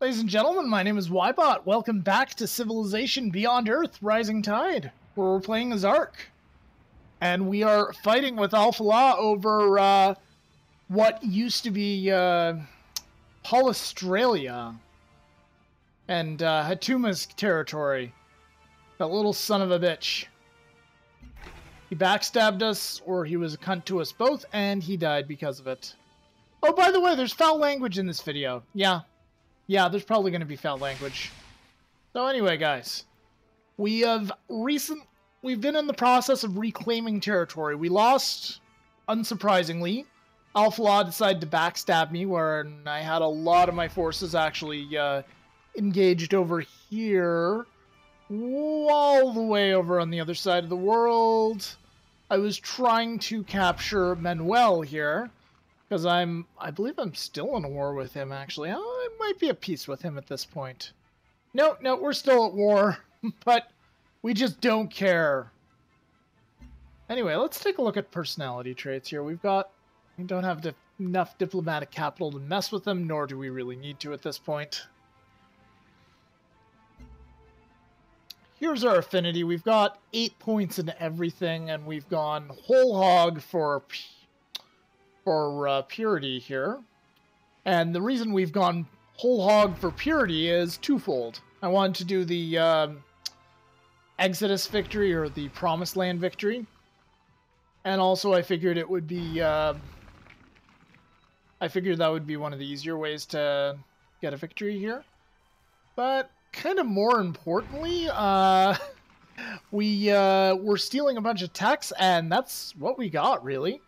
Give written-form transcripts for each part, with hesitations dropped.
Ladies and gentlemen, my name is Ybot. Welcome back to Civilization Beyond Earth, Rising Tide, where we're playing as Ark. And we are fighting with Al Falah over what used to be Polistralia and Hatuma's territory. That little son of a bitch. He backstabbed us, or he was a cunt to us both, and he died because of it. Oh, by the way, there's foul language in this video. Yeah, there's probably going to be foul language. So anyway, guys, we've been in the process of reclaiming territory. We lost, unsurprisingly. Al Falah decided to backstab me, where I had a lot of my forces actually engaged over here, all the way over on the other side of the world. I was trying to capture Manuel here, because I believe I'm still in a war with him, actually. I might be at peace with him at this point. No, we're still at war, but we just don't care. Anyway, let's take a look at personality traits here. We don't have enough diplomatic capital to mess with them, nor do we really need to at this point. Here's our affinity. We've got 8 points in everything, and we've gone whole hog for purity here. And the reason we've gone whole hog for purity is twofold. I wanted to do the Exodus victory, or the Promised Land victory, and also I figured it would be that would be one of the easier ways to get a victory here. But kind of more importantly, we're stealing a bunch of techs, and that's what we got, really.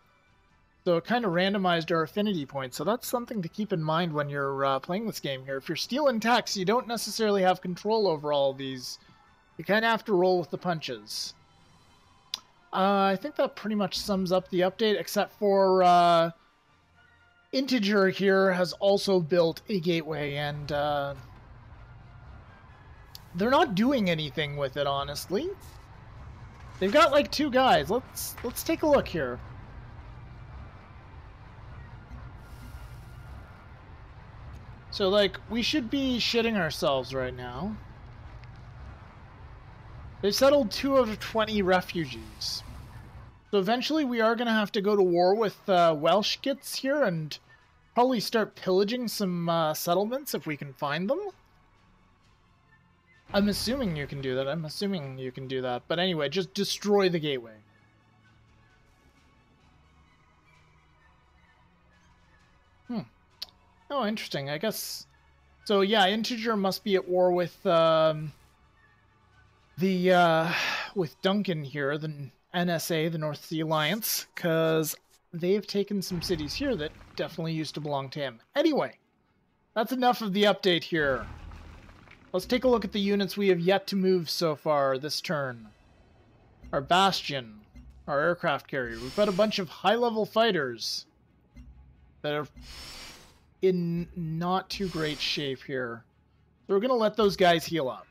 So it kind of randomized our affinity points, so that's something to keep in mind when you're playing this game here. If you're stealing techs, you don't necessarily have control over all these. You kind of have to roll with the punches. I think that pretty much sums up the update, except for Integer here has also built a gateway, and they're not doing anything with it, honestly. They've got like two guys. Let's take a look here. So, like, we should be shitting ourselves right now. They've settled 2 out of 20 refugees. So eventually we are going to have to go to war with Welshkits here and probably start pillaging some settlements if we can find them. I'm assuming you can do that. But anyway, just destroy the gateway. Oh, interesting. I guess... So, yeah, Integer must be at war with Duncan here, the NSA, the North Sea Alliance, because they've taken some cities here that definitely used to belong to him. Anyway, that's enough of the update here. Let's take a look at the units we have yet to move so far this turn. Our Bastion, our aircraft carrier. We've got a bunch of high-level fighters that are... in not too great shape here. So we're going to let those guys heal up.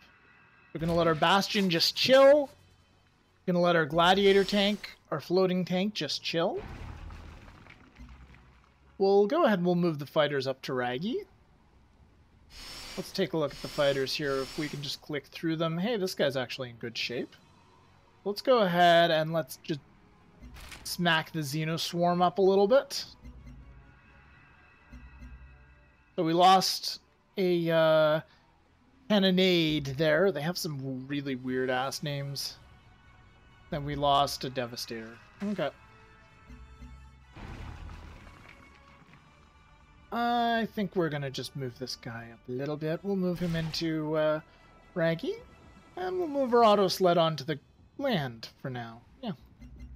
We're going to let our Bastion just chill. We're going to let our Gladiator tank, our floating tank, just chill. We'll go ahead and we'll move the fighters up to Raggy. Let's take a look at the fighters here. If we can just click through them. Hey, this guy's actually in good shape. Let's go ahead and let's just smack the Xenoswarm up a little bit. So we lost a cannonade there. They have some really weird-ass names. Then we lost a devastator. Okay. I think we're going to just move this guy up a little bit. We'll move him into Raggy. And we'll move our auto sled onto the land for now. Yeah,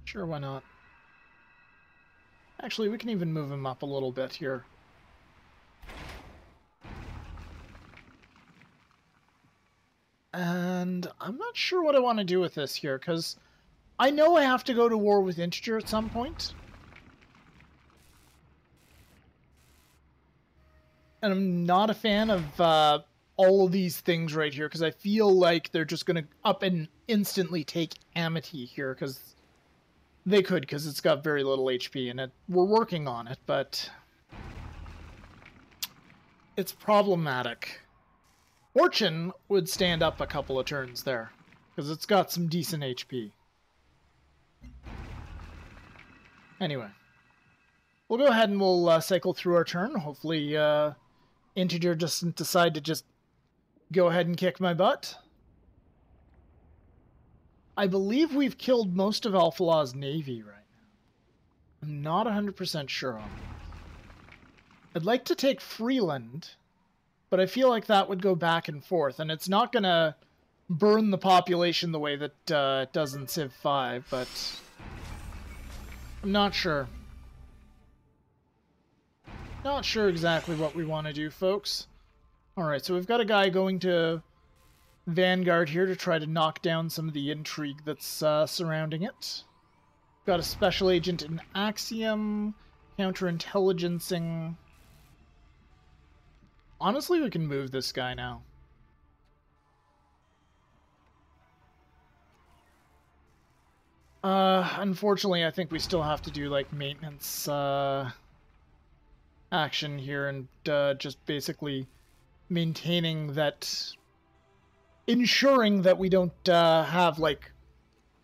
sure, why not? Actually, we can even move him up a little bit here. And I'm not sure what I want to do with this here, because I know I have to go to war with Integer at some point. And I'm not a fan of all of these things right here, because I feel like they're just going to up and instantly take Amity here, because they could, because it's got very little HP in it. We're working on it, but it's problematic. Fortune would stand up a couple of turns there, because it's got some decent HP. Anyway, we'll go ahead and we'll cycle through our turn. Hopefully Integer doesn't decide to just go ahead and kick my butt. I believe we've killed most of Al Falah's navy right now. I'm not 100% sure on that. I'd like to take Freeland, but I feel like that would go back and forth, and it's not going to burn the population the way that it does in Civ 5, but I'm not sure. Not sure exactly what we want to do, folks. Alright, so we've got a guy going to Vanguard here to try to knock down some of the intrigue that's surrounding it. Got a special agent in Axiom, counterintelligencing. Honestly, we can move this guy now. Unfortunately, I think we still have to do, like, maintenance action here and just basically maintaining that, ensuring that we don't have, like,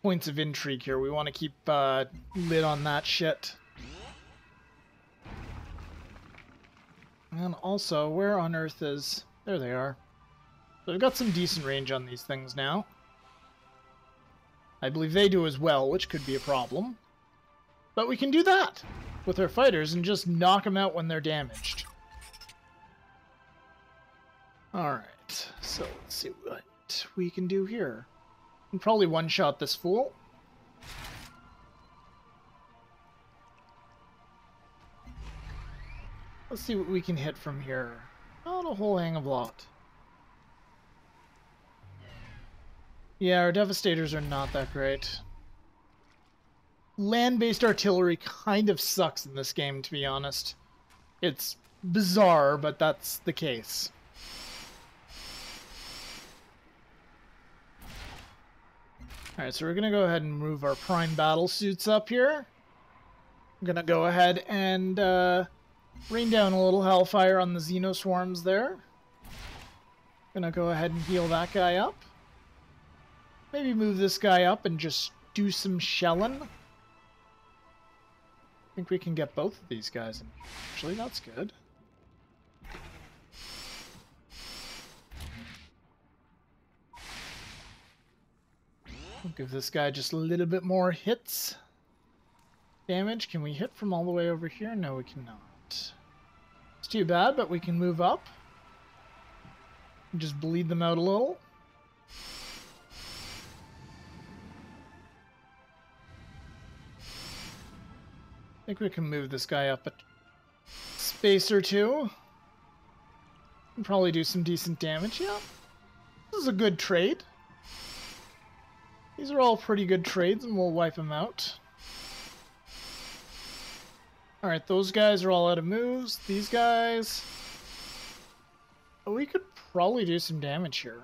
points of intrigue here. We want to keep lid on that shit. And also, where on earth is... There they are. So we've got some decent range on these things now. I believe they do as well, which could be a problem. But we can do that with our fighters and just knock them out when they're damaged. Alright, so let's see what we can do here. We can probably one-shot this fool. Let's see what we can hit from here. Not a whole hang of lot. Yeah, our devastators are not that great. Land-based artillery kind of sucks in this game, to be honest. It's bizarre, but that's the case. Alright, so we're going to go ahead and move our prime battle suits up here. I'm going to go ahead and... rain down a little hellfire on the Xenoswarms there. Gonna go ahead and heal that guy up. Maybe move this guy up and just do some shelling. I think we can get both of these guys in. Actually, that's good. We'll give this guy just a little bit more hits. Damage. Can we hit from all the way over here? No, we cannot. It's too bad, but we can move up. Just bleed them out a little. I think we can move this guy up a space or two. And probably do some decent damage, yeah. This is a good trade. These are all pretty good trades, and we'll wipe them out. Alright, those guys are all out of moves. These guys... We could probably do some damage here.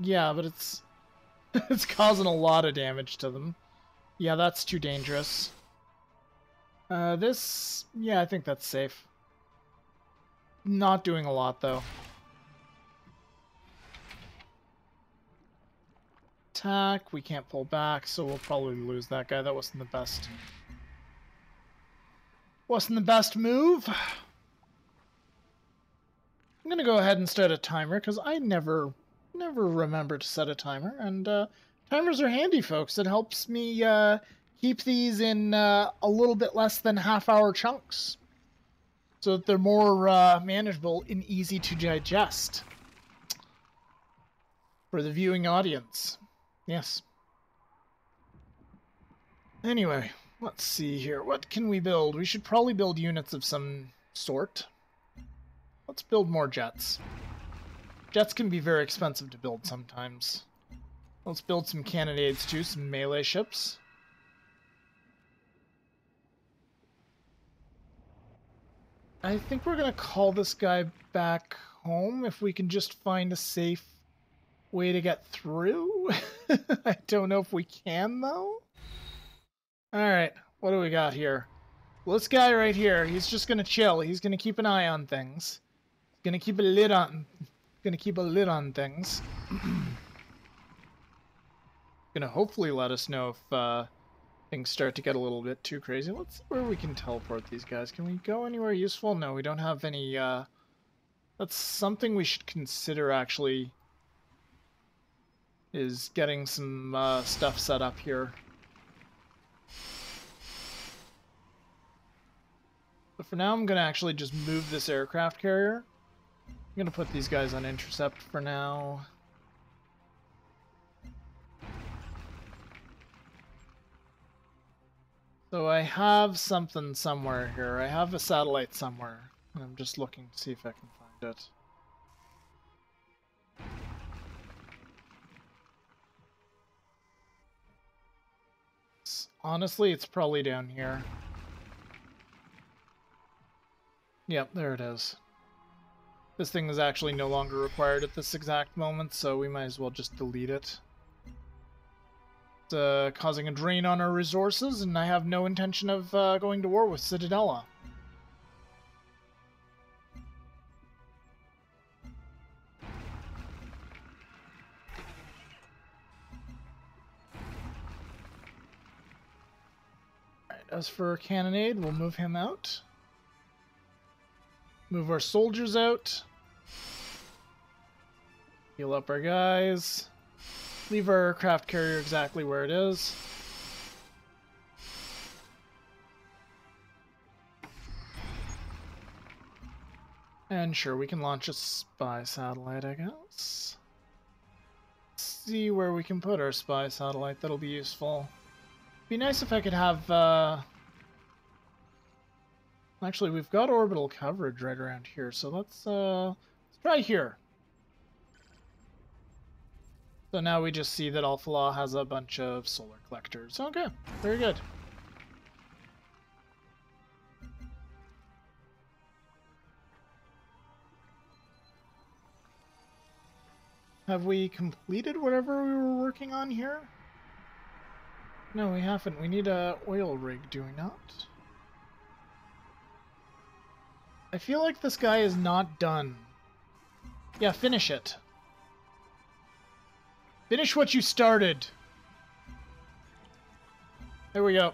Yeah, but it's... it's causing a lot of damage to them. Yeah, that's too dangerous. This... Yeah, I think that's safe. Not doing a lot, though. Attack. We can't pull back, so we'll probably lose that guy. That wasn't the best... Wasn't the best move. I'm gonna go ahead and set a timer because I never remember to set a timer, and timers are handy, folks. It helps me keep these in a little bit less than half-hour chunks, so that they're more manageable and easy to digest for the viewing audience. Yes. Anyway. Let's see here. What can we build? We should probably build units of some sort. Let's build more jets. Jets can be very expensive to build sometimes. Let's build some cannonades too, some melee ships. I think we're going to call this guy back home if we can just find a safe way to get through. I don't know if we can, though. Alright, what do we got here? Well, this guy right here, he's just going to chill. He's going to keep an eye on things. He's going to keep a lid on Gonna keep a lid on things. Gonna hopefully let us know if things start to get a little bit too crazy. Let's see where we can teleport these guys. Can we go anywhere useful? No, we don't have any. That's something we should consider, actually, is getting some stuff set up here. But for now, I'm going to actually just move this aircraft carrier. I'm going to put these guys on intercept for now. So I have something somewhere here. I have a satellite somewhere. I'm just looking to see if I can find it. Honestly, it's probably down here. Yep, there it is. This thing is actually no longer required at this exact moment, so we might as well just delete it. It's causing a drain on our resources, and I have no intention of going to war with Citadella. As for Cannonade, we'll move him out. Move our soldiers out. Heal up our guys. Leave our aircraft carrier exactly where it is. And sure, we can launch a spy satellite, I guess. Let's see where we can put our spy satellite. That'll be useful. Be nice if I could have actually, we've got orbital coverage right around here, so let's try here. So now we just see that Al Falah has a bunch of solar collectors. Okay, very good. Have we completed whatever we were working on here? No, we haven't. We need a oil rig, do we not? I feel like this guy is not done. Yeah, finish it. Finish what you started. There we go.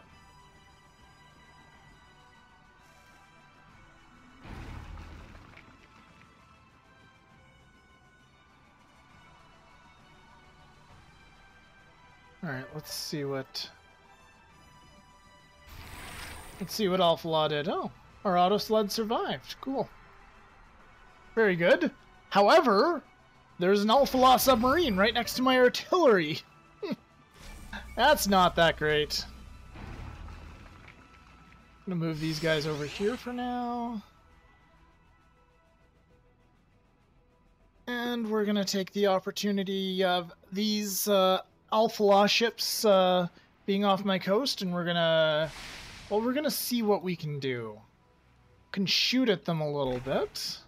Alright, let's see what Al Falah did. Oh, our auto sled survived. Cool. Very good. However, there's an Al Falah submarine right next to my artillery. That's not that great. I'm gonna move these guys over here for now. And we're gonna take the opportunity of these Al Falah ships being off my coast, and we're gonna see what we can do. Can shoot at them a little bit.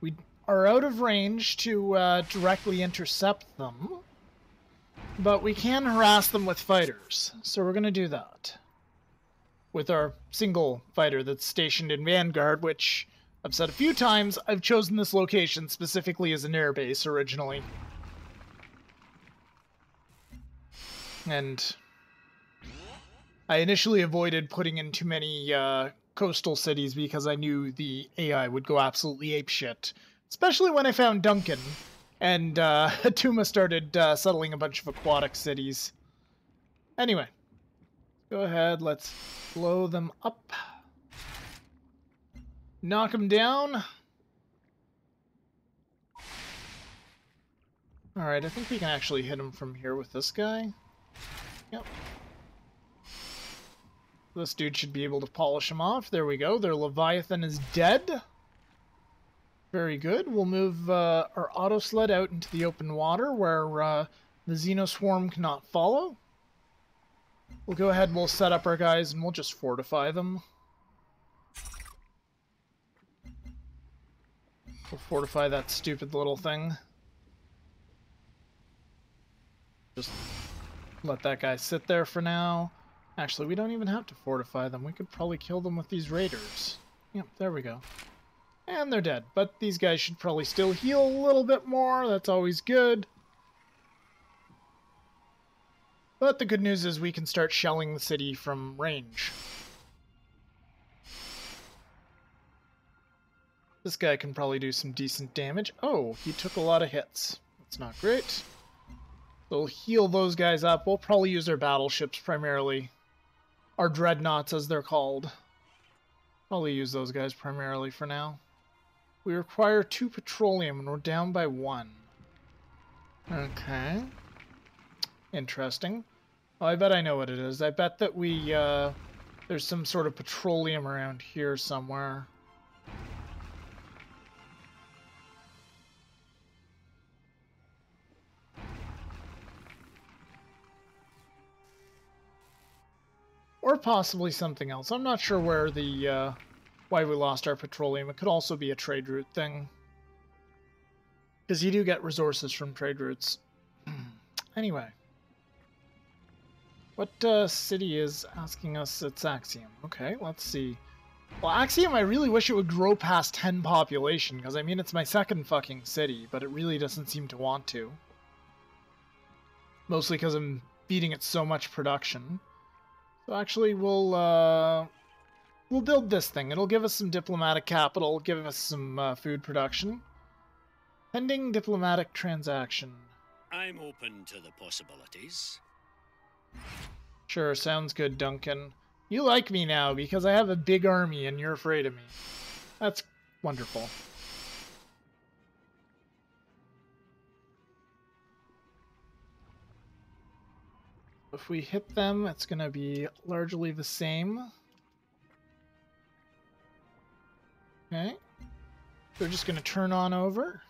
We are out of range to directly intercept them, but we can harass them with fighters. So we're gonna do that with our single fighter that's stationed in Vanguard, which I've said a few times. I've chosen this location specifically as an airbase originally. And I initially avoided putting in too many coastal cities because I knew the AI would go absolutely apeshit. Especially when I found Duncan and Atuma started settling a bunch of aquatic cities. Anyway, go ahead, let's blow them up. Knock them down. Alright, I think we can actually hit him from here with this guy. Yep. This dude should be able to polish him off. There we go. Their Leviathan is dead. Very good. We'll move our auto sled out into the open water where the Xenoswarm cannot follow. We'll go ahead, we'll set up our guys, and we'll just fortify them. We'll fortify that stupid little thing. Just let that guy sit there for now. Actually, we don't even have to fortify them. We could probably kill them with these raiders. Yep, there we go. And they're dead. But these guys should probably still heal a little bit more. That's always good. But the good news is we can start shelling the city from range. This guy can probably do some decent damage. Oh, he took a lot of hits. That's not great. We'll heal those guys up. We'll probably use our battleships primarily. Our dreadnoughts, as they're called. Probably use those guys primarily for now. We require 2 petroleum, and we're down by 1. Okay. Interesting. Oh, I bet I know what it is. I bet that we, there's some sort of petroleum around here somewhere. Or possibly something else. I'm not sure where the, why we lost our petroleum. It could also be a trade route thing. Because you do get resources from trade routes. Anyway. What city is asking us? It's Axiom. Okay, let's see. Well, Axiom, I really wish it would grow past 10 population. Because, I mean, it's my second fucking city. But it really doesn't seem to want to. Mostly because I'm feeding it so much production. So actually, we'll build this thing. It'll give us some diplomatic capital, give us some food production. Pending diplomatic transaction. I'm open to the possibilities. Sure, sounds good, Duncan. You like me now because I have a big army and you're afraid of me. That's wonderful. If we hit them, it's going to be largely the same. Okay. They're just going to turn on over.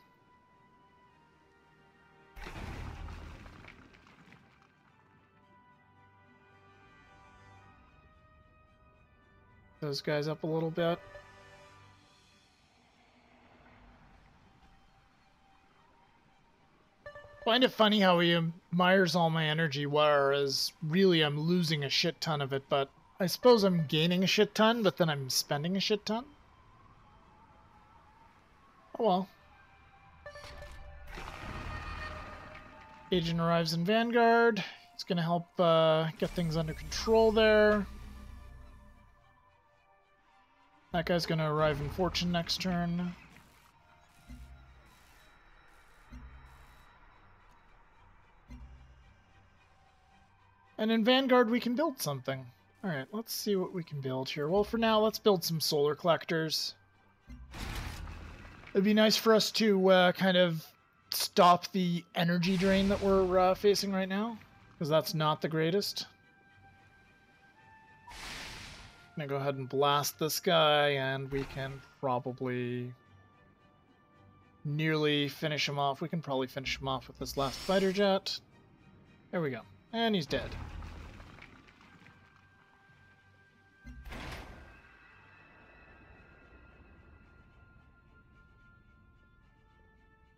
Those guys up a little bit. I find it funny how he admires all my energy, whereas really I'm losing a shit ton of it, but I suppose I'm gaining a shit ton, but then I'm spending a shit ton. Oh well. Agent arrives in Vanguard. It's going to help get things under control there. That guy's going to arrive in Fortune next turn. And in Vanguard, we can build something. Alright, let's see what we can build here. Well, for now, let's build some solar collectors. It'd be nice for us to kind of stop the energy drain that we're facing right now, because that's not the greatest. I'm going to go ahead and blast this guy, and we can probably nearly finish him off. We can probably finish him off with this last fighter jet. There we go. And he's dead.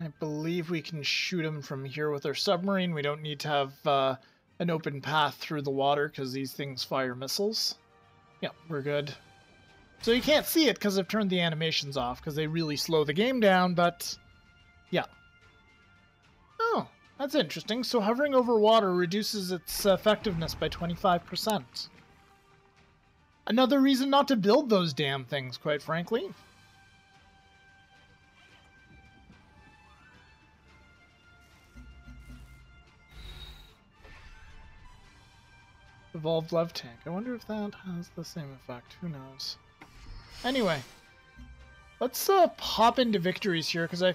I believe we can shoot him from here with our submarine. We don't need to have an open path through the water because these things fire missiles. Yep, we're good. So you can't see it because I've turned the animations off because they really slow the game down, but yeah. Oh. That's interesting. So hovering over water reduces its effectiveness by 25%. Another reason not to build those damn things, quite frankly. Evolved Love Tank. I wonder if that has the same effect. Who knows? Anyway, let's pop into victories here because I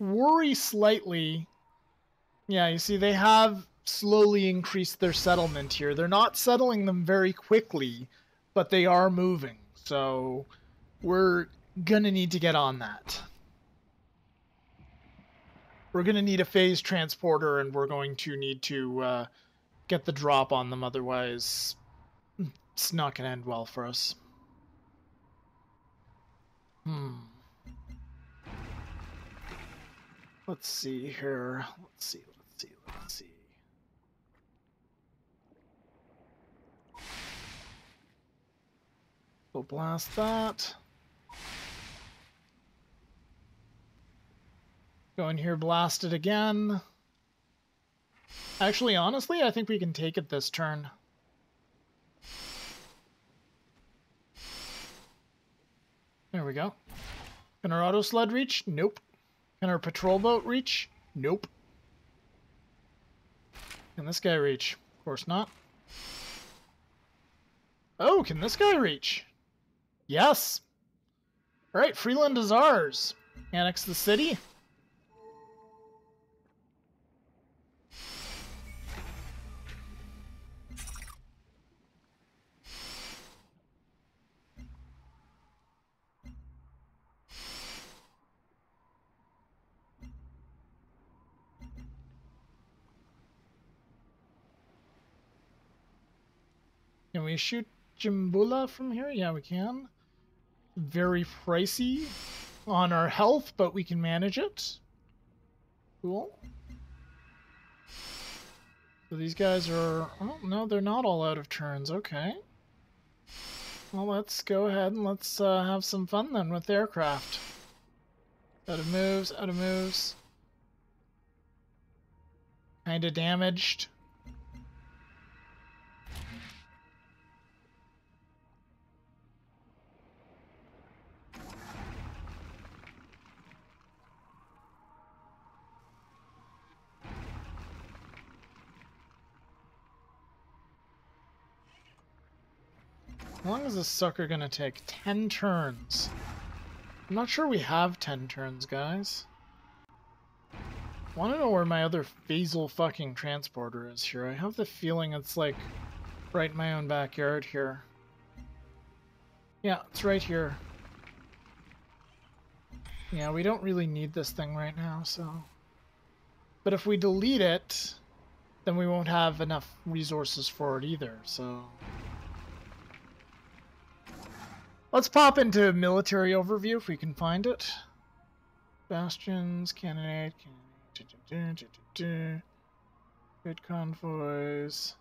worry slightly. Yeah, you see, they have slowly increased their settlement here. They're not settling them very quickly, but they are moving. So we're going to need to get on that. We're going to need a phase transporter, and we're going to need to get the drop on them. Otherwise, it's not going to end well for us. Let's see here. Let's see. We'll blast that. Go in here, blast it again. Actually, honestly, I think we can take it this turn. There we go. Can our auto sled reach? Nope. Can our patrol boat reach? Nope. Can this guy reach? Of course not. Oh, can this guy reach? Yes. All right, Freeland is ours. Annex the city. Can we shoot Jambula from here? Yeah, we can. Very pricey on our health, but we can manage it. Cool. So these guys are... Oh, no, they're not all out of turns. Okay. Well, let's go ahead and let's have some fun then with aircraft. Out of moves, out of moves. Kind of damaged. How long is this sucker going to take? 10 turns. I'm not sure we have 10 turns, guys. I want to know where my other phasal fucking transporter is here. I have the feeling it's like right in my own backyard here. Yeah, it's right here. Yeah, we don't really need this thing right now, so... But if we delete it, then we won't have enough resources for it either, so... Let's pop into military overview if we can find it. Bastions, cannonade, good convoys.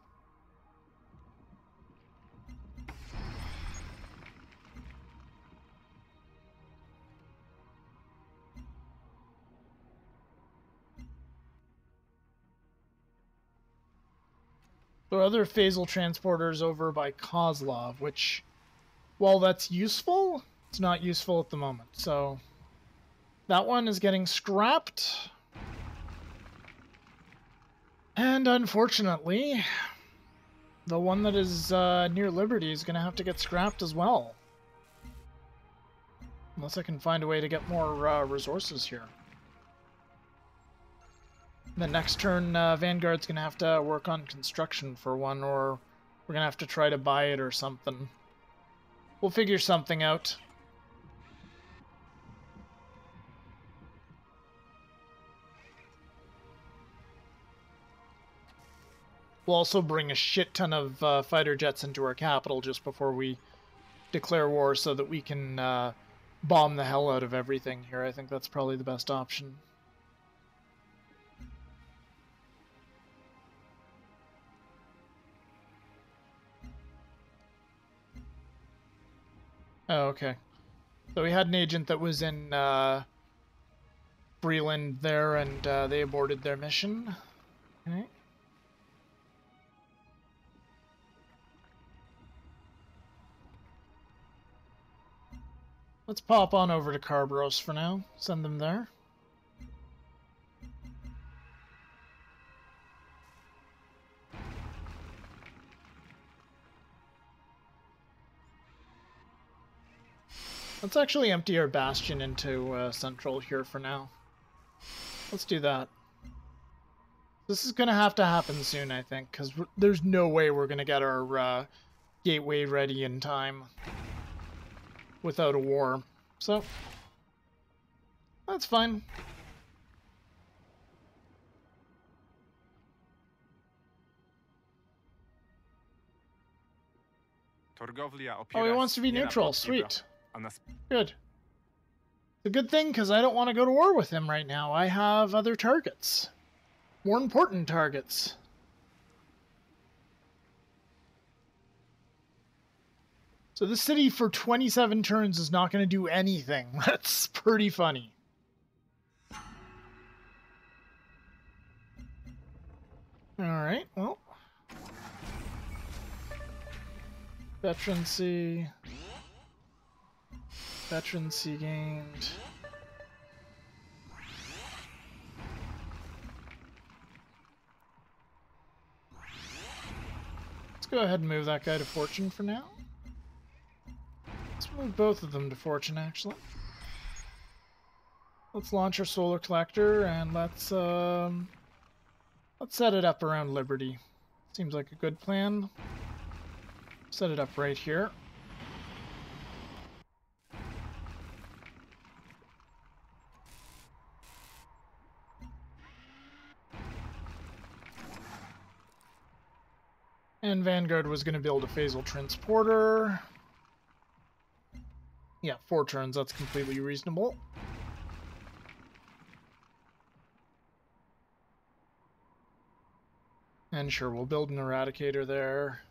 There are other phasal transporters over by Kozlov, which... While that's useful, it's not useful at the moment. So that one is getting scrapped. And unfortunately, the one that is near Liberty is going to have to get scrapped as well. Unless I can find a way to get more resources here. The next turn, Vanguard's going to have to work on construction for one, or we're going to have to try to buy it or something. We'll figure something out. We'll also bring a shit ton of fighter jets into our capital just before we declare war so that we can bomb the hell out of everything here. I think that's probably the best option. Oh, okay. So we had an agent that was in Breland there, and they aborted their mission. Okay. Let's pop on over to Carboros for now. Send them there. Let's actually empty our bastion into central here for now. Let's do that. This is going to happen soon, I think, because there's no way we're going to get our gateway ready in time without a war. So, that's fine. Oh, he wants to be neutral. Sweet. Good. It's a good thing, because I don't want to go to war with him right now. I have other targets. More important targets. So this city for 27 turns is not going to do anything. That's pretty funny. Alright, well. Veterancy. Veterancy gained. Let's go ahead and move that guy to Fortune for now. Let's move both of them to Fortune, actually. Let's launch our solar collector and let's set it up around Liberty. Seems like a good plan. Set it up right here. And Vanguard was going to build a phasal transporter. Yeah, 4 turns, that's completely reasonable. And sure, we'll build an eradicator there.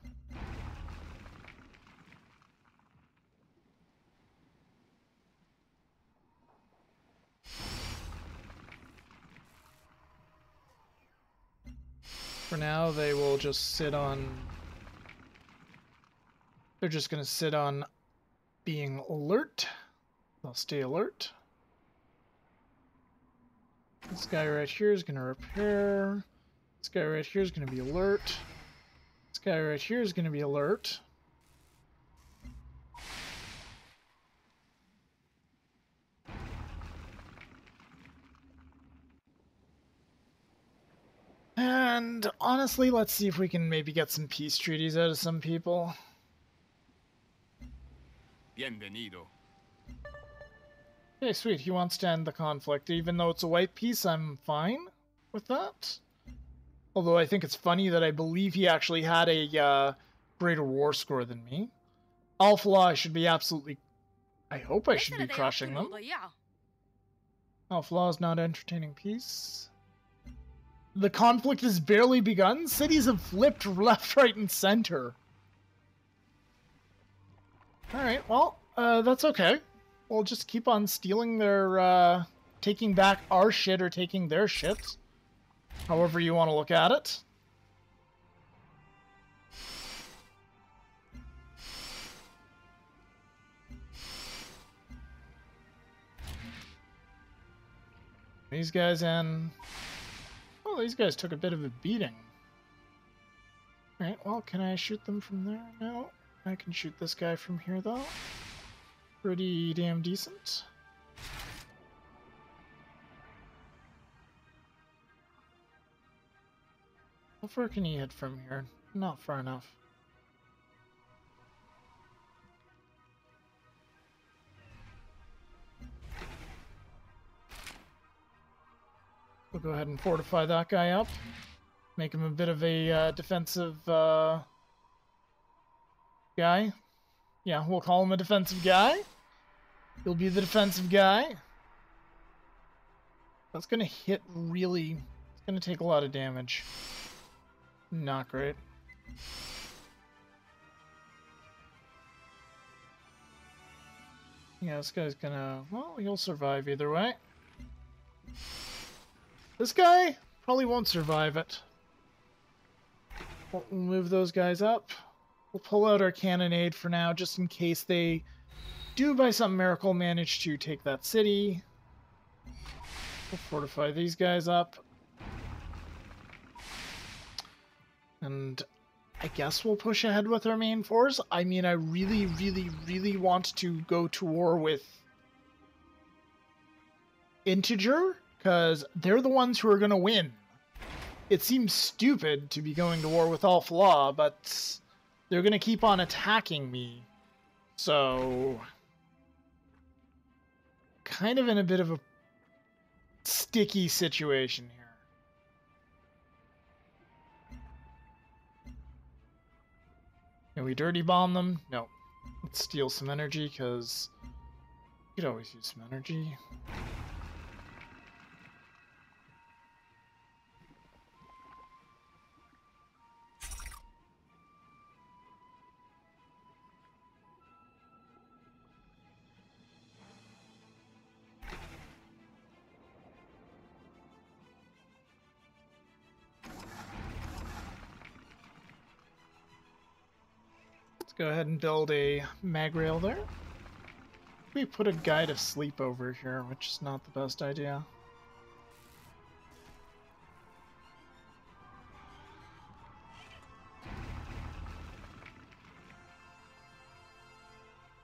For now, they will just sit on... They're just going to sit on being alert. They'll stay alert. This guy right here is going to repair... This guy right here is going to be alert. This guy right here is going to be alert. And honestly, let's see if we can maybe get some peace treaties out of some people. Bienvenido. Okay, sweet. He wants to end the conflict. Even though it's a white peace, I'm fine with that. Although I think it's funny that I believe he actually had a greater war score than me. Al Falah should be absolutely... I hope I should be crushing them. Al Falah is not entertaining peace. The conflict has barely begun. Cities have flipped left, right, and center. Alright, well, that's okay. We'll just keep on stealing their... taking back our shit or taking their shit. However you want to look at it. These guys in... Well, these guys took a bit of a beating. Alright, well, can I shoot them from there? No. I can shoot this guy from here, though. Pretty damn decent. How far can he hit from here? Not far enough. We'll go ahead and fortify that guy up. Make him a bit of a defensive guy. Yeah, we'll call him a defensive guy. He'll be the defensive guy. That's going to hit really... It's going to take a lot of damage. Not great. Yeah, this guy's gonna... Well, he'll survive either way. This guy probably won't survive it. We'll move those guys up. We'll pull out our cannonade for now, just in case they do, by some miracle, manage to take that city. We'll fortify these guys up. And I guess we'll push ahead with our main force. I mean, I really, really, really want to go to war with Integer, because they're the ones who are going to win. It seems stupid to be going to war with Al Falah, but they're going to keep on attacking me. So, kind of in a bit of a sticky situation here. Can we dirty bomb them? No. Let's steal some energy, because you could always use some energy. go ahead and build a mag rail there. We put a guy to sleep over here, which is not the best idea.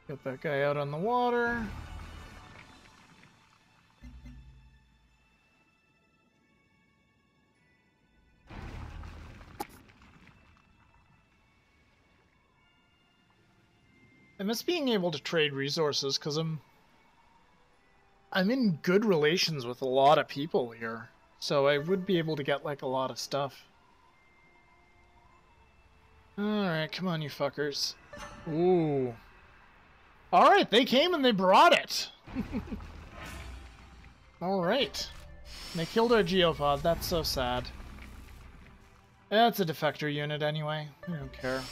Get that guy out on the water. I miss being able to trade resources because I'm in good relations with a lot of people here, so I would be able to get like a lot of stuff. Alright, come on you fuckers. Ooh. Alright, they came and they brought it! Alright. They killed our geopod, that's so sad. That's a defector unit anyway, I don't care.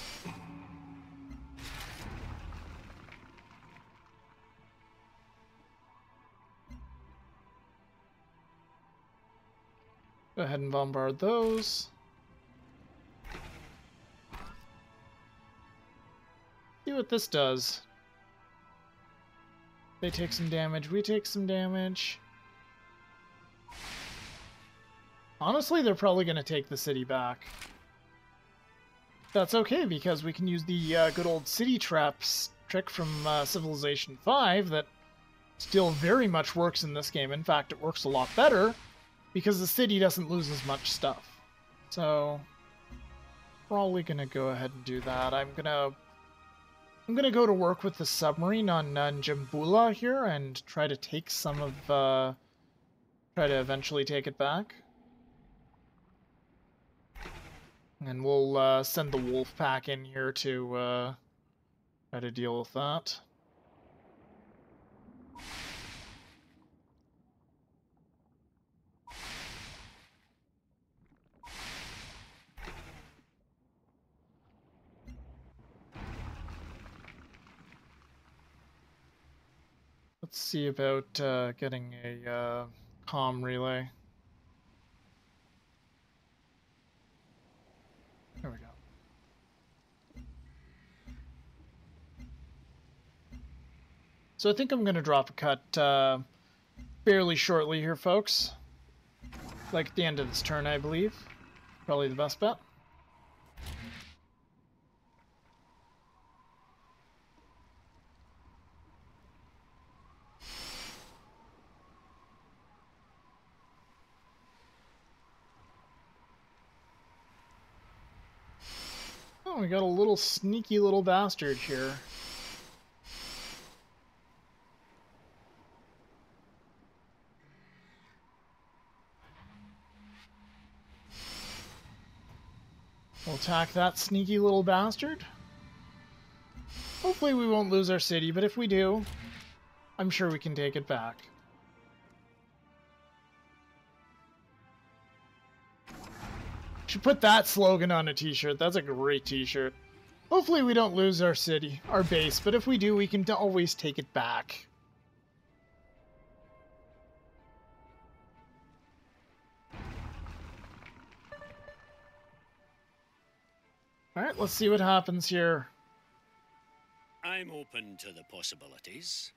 Go ahead and bombard those. See what this does. They take some damage, we take some damage. Honestly, they're probably going to take the city back. That's okay, because we can use the good old city traps trick from Civilization 5 that still very much works in this game. In fact, it works a lot better. Because the city doesn't lose as much stuff. So, probably gonna go ahead and do that. I'm gonna go to work with the submarine on Jambula here and try to take some of, try to eventually take it back. And we'll, send the wolf pack in here to, try to deal with that. Let's see about getting a comm relay. There we go. So I think I'm going to drop a cut fairly shortly here, folks. Like at the end of this turn, I believe. Probably the best bet. We got a little sneaky little bastard here. We'll attack that sneaky little bastard. Hopefully we won't lose our city, but if we do, I'm sure we can take it back. Should put that slogan on a t-shirt. That's a great t-shirt. Hopefully we don't lose our city, our base, but if we do, we can always take it back. Alright, let's see what happens here. I'm open to the possibilities.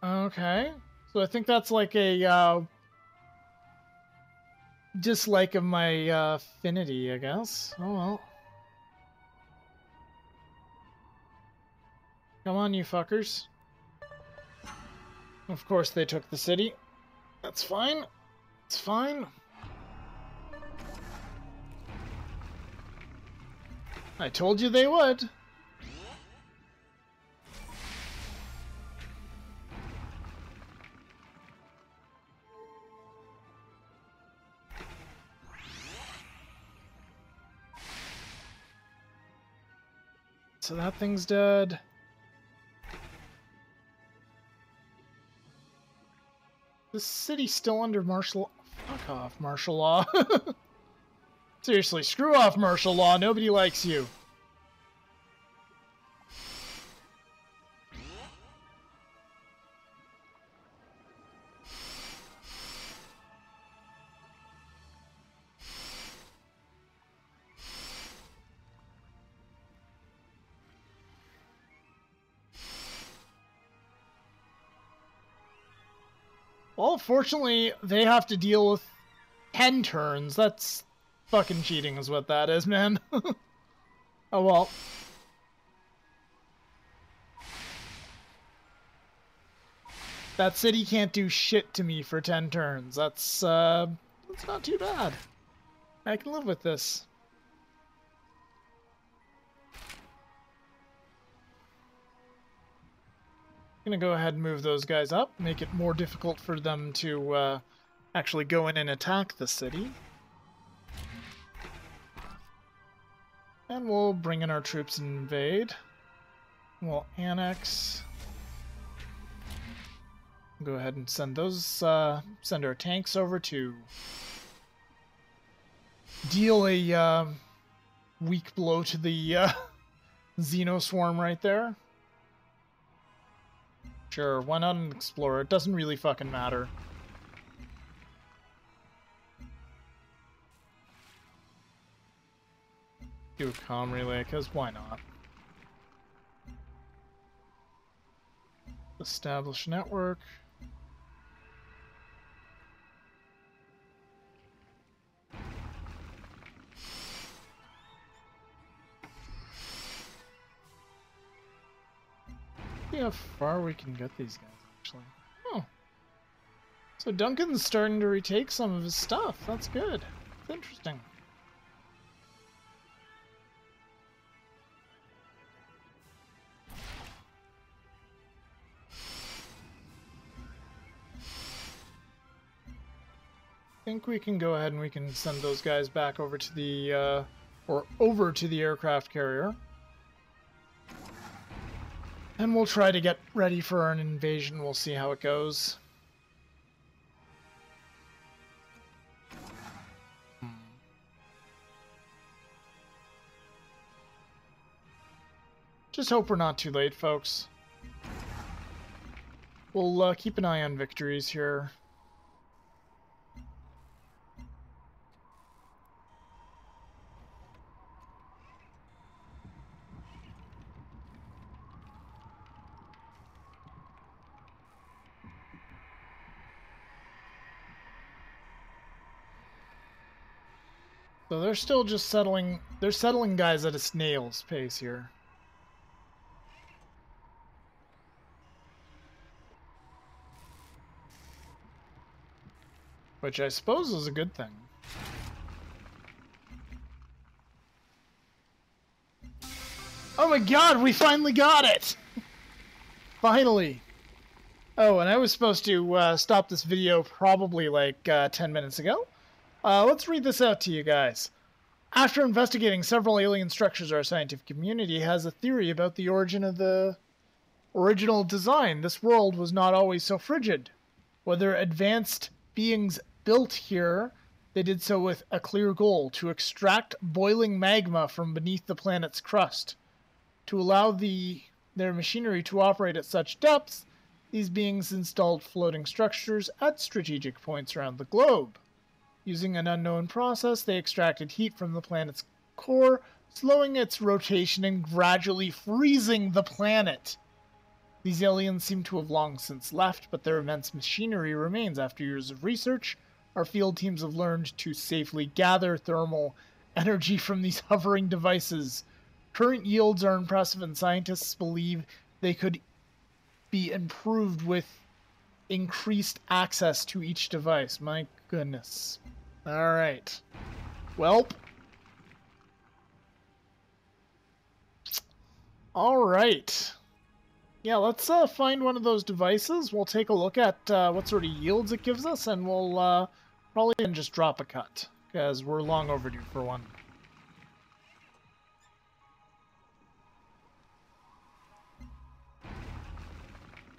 Okay, so I think that's like a dislike of my affinity, I guess. Oh well. Come on, you fuckers. Of course they took the city. That's fine. It's fine. I told you they would. So that thing's dead. The city's still under martial law. Fuck off, martial law. Seriously, screw off, martial law. Nobody likes you. Well, fortunately, they have to deal with 10 turns. That's fucking cheating is what that is, man. Oh, well. That city can't do shit to me for 10 turns. That's not too bad. I can live with this. I'm gonna go ahead and move those guys up, make it more difficult for them to actually go in and attack the city. And we'll bring in our troops and invade. We'll annex. Go ahead and send those, send our tanks over to deal a weak blow to the Xenoswarm right there. Sure, why not an explorer? It doesn't really fucking matter. Do a comm relay, because why not? Establish network. See how far we can get these guys, actually. Oh. So Duncan's starting to retake some of his stuff. That's good. It's interesting. I think we can go ahead and we can send those guys back over to the, over to the aircraft carrier. And we'll try to get ready for an invasion. We'll see how it goes. Just hope we're not too late, folks. We'll keep an eye on victories here. So they're still just settling, they're settling guys at a snail's pace here. Which I suppose is a good thing. Oh my god, we finally got it! Finally! Oh, and I was supposed to stop this video probably like 10 minutes ago. Let's read this out to you guys. After investigating several alien structures, our scientific community has a theory about the origin of the original design. This world was not always so frigid. Whether advanced beings built here, they did so with a clear goal, to extract boiling magma from beneath the planet's crust. To allow their machinery to operate at such depths, these beings installed floating structures at strategic points around the globe. Using an unknown process, they extracted heat from the planet's core, slowing its rotation and gradually freezing the planet. These aliens seem to have long since left, but their immense machinery remains. After years of research, our field teams have learned to safely gather thermal energy from these hovering devices. Current yields are impressive, and scientists believe they could be improved with increased access to each device. My goodness. All right. Welp. All right. Yeah, let's find one of those devices. We'll take a look at what sort of yields it gives us, and we'll probably just drop a cut, because we're long overdue for one.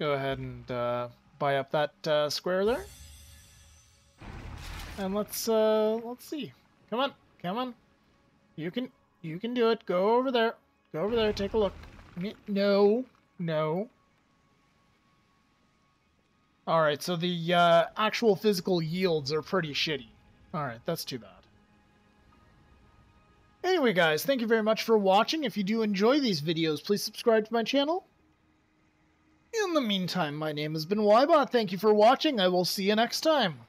Go ahead and buy up that square there. And let's see. Come on, come on. You can do it. Go over there. Go over there. Take a look. No, no. All right. So the actual physical yields are pretty shitty. All right, that's too bad. Anyway, guys, thank you very much for watching. If you do enjoy these videos, please subscribe to my channel. In the meantime, my name has been Wybot. Thank you for watching. I will see you next time.